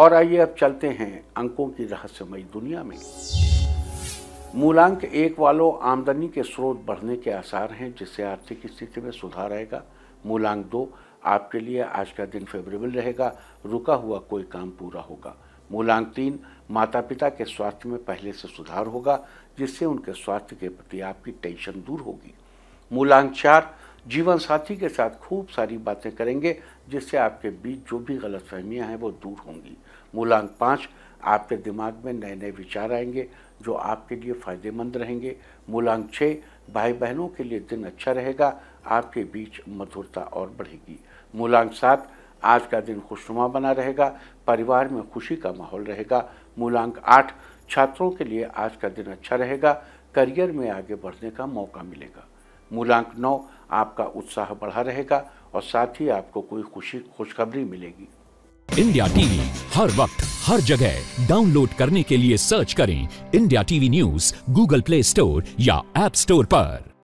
और आइए अब चलते हैं अंकों की रहस्यमयी दुनिया में। मूलांक एक वालों आमदनी के स्रोत बढ़ने के आसार हैं, जिससे आर्थिक स्थिति में सुधार आएगा। मूलांक दो, आपके लिए आज का दिन फेवरेबल रहेगा, रुका हुआ कोई काम पूरा होगा। मूलांक तीन, माता पिता के स्वास्थ्य में पहले से सुधार होगा, जिससे उनके स्वास्थ्य के प्रति आपकी टेंशन दूर होगी। मूलांक चार, जीवन साथी के साथ खूब सारी बातें करेंगे, जिससे आपके बीच जो भी गलतफहमियां हैं वो दूर होंगी। मूलांक पाँच, आपके दिमाग में नए नए विचार आएंगे जो आपके लिए फ़ायदेमंद रहेंगे। मूलांक छः, भाई बहनों के लिए दिन अच्छा रहेगा, आपके बीच मधुरता और बढ़ेगी। मूलांक सात, आज का दिन खुशनुमा बना रहेगा, परिवार में खुशी का माहौल रहेगा। मूलांक आठ, छात्रों के लिए आज का दिन अच्छा रहेगा, करियर में आगे बढ़ने का मौका मिलेगा। मूलांक नौ, आपका उत्साह बढ़ा रहेगा और साथ ही आपको कोई खुशखबरी मिलेगी। इंडिया टीवी हर वक्त हर जगह डाउनलोड करने के लिए सर्च करें India TV news Google Play Store या ऐप स्टोर पर।